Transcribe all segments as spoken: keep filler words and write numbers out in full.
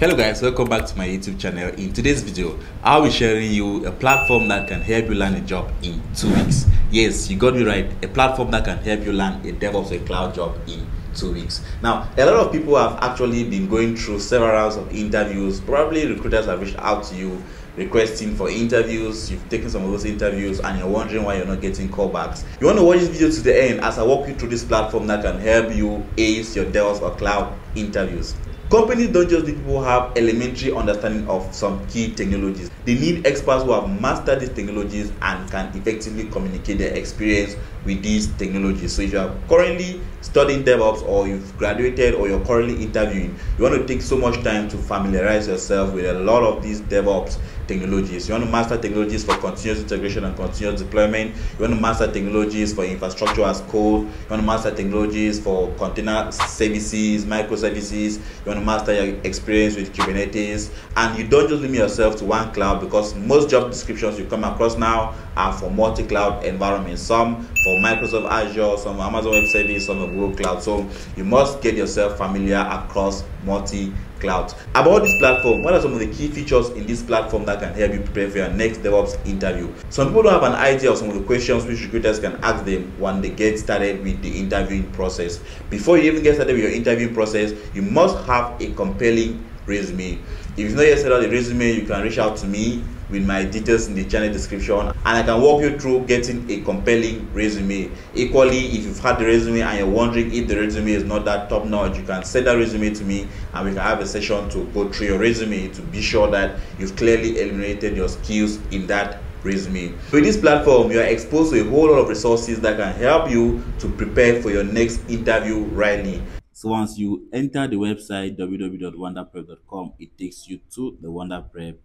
Hello guys, welcome back to my YouTube channel. In today's video, I'll be sharing you a platform that can help you land a job in two weeks. Yes, you got me right. A platform that can help you land a DevOps or cloud job in two weeks. Now, a lot of people have actually been going through several rounds of interviews. Probably recruiters have reached out to you requesting for interviews. You've taken some of those interviews and you're wondering why you're not getting callbacks. You want to watch this video to the end as I walk you through this platform that can help you ace your DevOps or cloud interviews. Companies don't just need people who have elementary understanding of some key technologies. They need experts who have mastered these technologies and can effectively communicate their experience with these technologies. So if you are currently studying DevOps or you've graduated or you're currently interviewing, you want to take so much time to familiarize yourself with a lot of these DevOps technologies. You want to master technologies for continuous integration and continuous deployment. You want to master technologies for infrastructure as code. You want to master technologies for container services, microservices. You want to master your experience with Kubernetes. And you don't just limit yourself to one cloud, because most job descriptions you come across now are for multi-cloud environments. Some for Microsoft Azure, some Amazon Web Service, some Google Cloud. So you must get yourself familiar across multi-cloud. About this platform, what are some of the key features in this platform that can help you prepare for your next DevOps interview? Some people don't have an idea of some of the questions which recruiters can ask them when they get started with the interviewing process. Before you even get started with your interviewing process, you must have a compelling resume. If you've not yet set out a resume, you can reach out to me with my details in the channel description and I can walk you through getting a compelling resume. Equally, if you've had the resume and you're wondering if the resume is not that top notch, you can send that resume to me and we can have a session to go through your resume to be sure that you've clearly eliminated your skills in that resume. With this platform, you are exposed to a whole lot of resources that can help you to prepare for your next interview rightly. So once you enter the website w w w dot wanda prep dot com, it takes you to the WandaPrep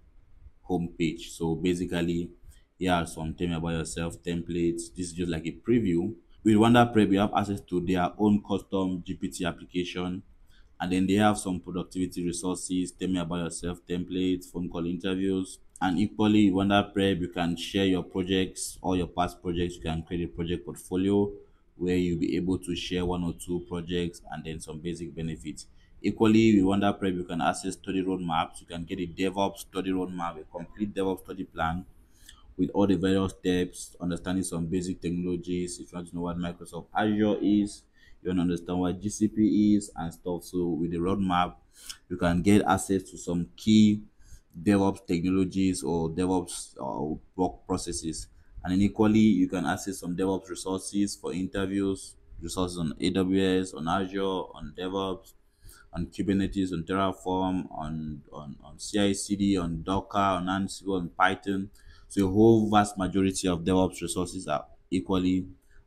homepage. So basically, here are some tell me about yourself templates. This is just like a preview. With WandaPrep, you have access to their own custom G P T application, and then they have some productivity resources, tell me about yourself templates, phone call interviews. And equally, WandaPrep, you can share your projects or your past projects. You can create a project portfolio where you'll be able to share one or two projects and then some basic benefits. Equally, with WandaPrep, you can access study roadmaps. You can get a DevOps study roadmap, a complete DevOps study plan with all the various steps, understanding some basic technologies. If you want to know what Microsoft Azure is, you want to understand what G C P is and stuff. So with the roadmap, you can get access to some key DevOps technologies or DevOps uh, work processes. And then equally, you can access some DevOps resources for interviews, resources on A W S, on Azure, on DevOps, on Kubernetes, on Terraform, on, on, on C I C D, on Docker, on Ansible, on Python. So a whole vast majority of DevOps resources are equally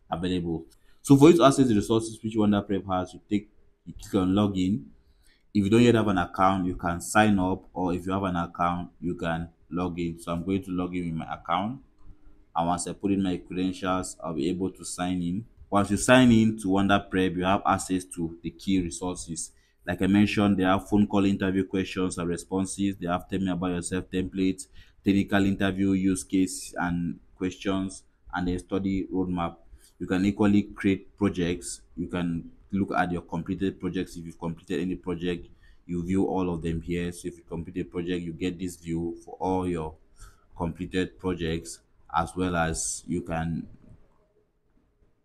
available. So for you to access the resources which WandaPrep has, you take you click on login. If you don't yet have an account, you can sign up, or if you have an account, you can log in. So I'm going to log in with my account. And once I put in my credentials, I'll be able to sign in. Once you sign in to WandaPrep, you have access to the key resources. Like I mentioned, they have phone call interview questions and responses. They have tell me about yourself templates, technical interview use case and questions, and a study roadmap. You can equally create projects. You can look at your completed projects. If you've completed any project, you view all of them here. So if you complete a project, you get this view for all your completed projects, as well as you can,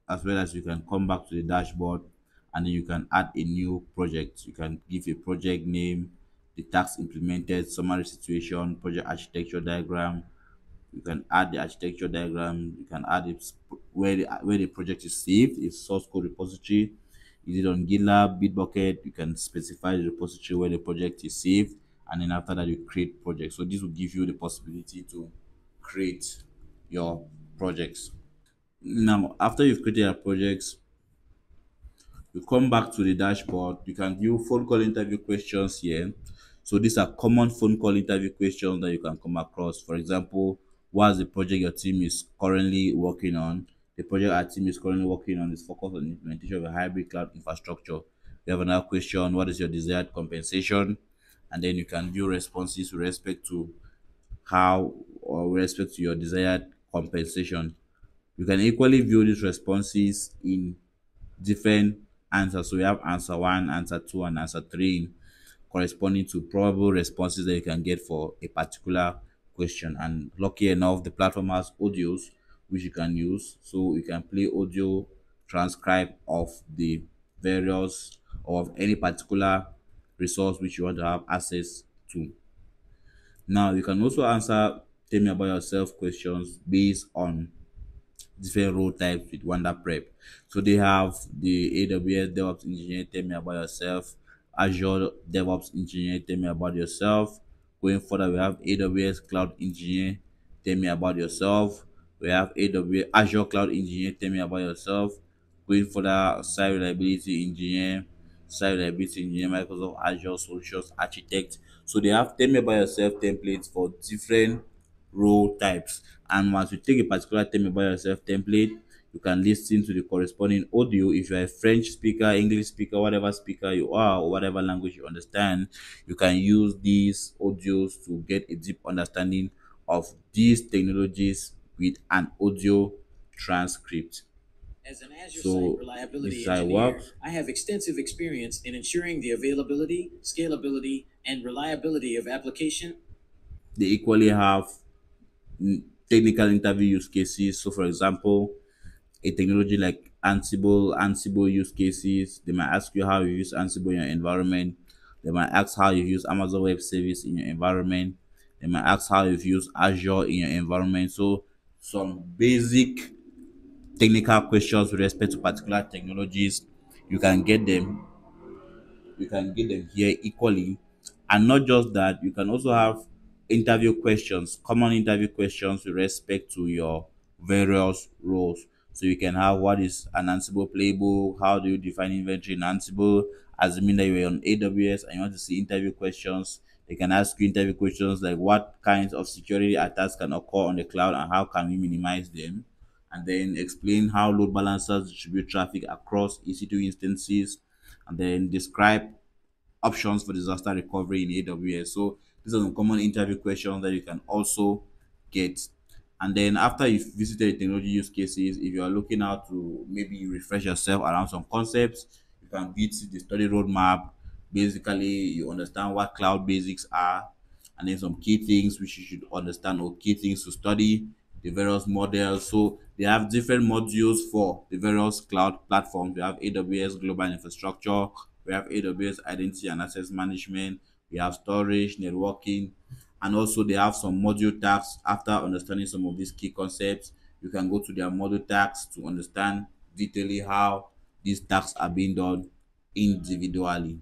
as well as you can come back to the dashboard. And then you can add a new project. You can give a project name, the tasks implemented, summary situation, project architecture diagram. You can add the architecture diagram. You can add it where the, where the project is saved, its source code repository. Is it on GitLab, Bitbucket? You can specify the repository where the project is saved. And then after that, you create projects. So this will give you the possibility to create your projects. Now, after you've created your projects, you come back to the dashboard. You can view phone call interview questions here. So these are common phone call interview questions that you can come across. For example, what's the project your team is currently working on? The project our team is currently working on is focused on implementation of a hybrid cloud infrastructure. We have another question, what is your desired compensation? And then you can view responses with respect to how or with respect to your desired compensation. You can equally view these responses in different answers. So we have answer one, answer two, and answer three in corresponding to probable responses that you can get for a particular question. And lucky enough, the platform has audios which you can use, so you can play audio transcribe of the various or of any particular resource which you want to have access to. Now you can also answer tell me about yourself questions based on different role types with WandaPrep. So they have the A W S DevOps engineer, tell me about yourself. Azure DevOps engineer, tell me about yourself. Going further, we have A W S cloud engineer, tell me about yourself. We have A W S Azure cloud engineer, tell me about yourself. Going further, site reliability engineer, site reliability engineer, Microsoft Azure solutions architect. So they have tell me about yourself templates for different role types, and once you take a particular tell me about yourself template, you can listen to the corresponding audio. If you're a French speaker, English speaker, whatever speaker you are, or whatever language you understand, you can use these audios to get a deep understanding of these technologies with an audio transcript. As an Azure Site Reliability Engineer, I have extensive experience in ensuring the availability, scalability, and reliability of application. They equally have technical interview use cases. So for example, a technology like Ansible, Ansible use cases, they might ask you how you use Ansible in your environment. They might ask how you use Amazon Web Service in your environment. They might ask how you use Azure in your environment. So some basic technical questions with respect to particular technologies, you can get them, you can get them here equally. And not just that, you can also have interview questions, common interview questions with respect to your various roles. So you can have, what is an Ansible playbook? How do you define inventory in Ansible? Assuming that you're on A W S and you want to see interview questions, they can ask you interview questions like what kinds of security attacks can occur on the cloud and how can we minimize them? And then explain how load balancers distribute traffic across E C two instances, and then describe options for disaster recovery in A W S. So these are some common interview questions that you can also get. And then after you've visited the technology use cases, if you are looking out to maybe refresh yourself around some concepts, you can visit the study roadmap. Basically, you understand what cloud basics are, and then some key things which you should understand or key things to study, the various models. So they have different modules for the various cloud platforms. We have A W S Global Infrastructure, we have A W S Identity and Access Management, we have storage, networking, and also they have some module tags. After understanding some of these key concepts, you can go to their module tags to understand detailedly how these tags are being done individually.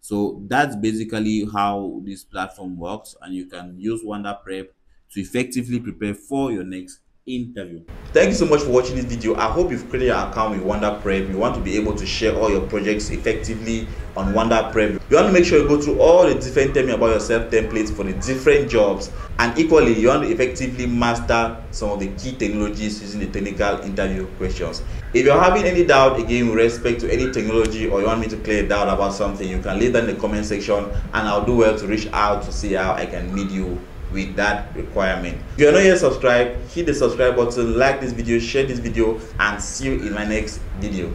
So that's basically how this platform works, and you can use WandaPrep to effectively prepare for your next interview. Thank you so much for watching this video. I hope you've created an account with WandaPrep. You want to be able to share all your projects effectively on WandaPrep. You want to make sure you go through all the different tell me about yourself templates for the different jobs, and equally you want to effectively master some of the key technologies using the technical interview questions. If you're having any doubt again with respect to any technology, or you want me to clear a doubt about something, you can leave that in the comment section and I'll do well to reach out to see how I can meet you with that requirement. If you are not yet subscribed, hit the subscribe button, like this video, share this video, and see you in my next video.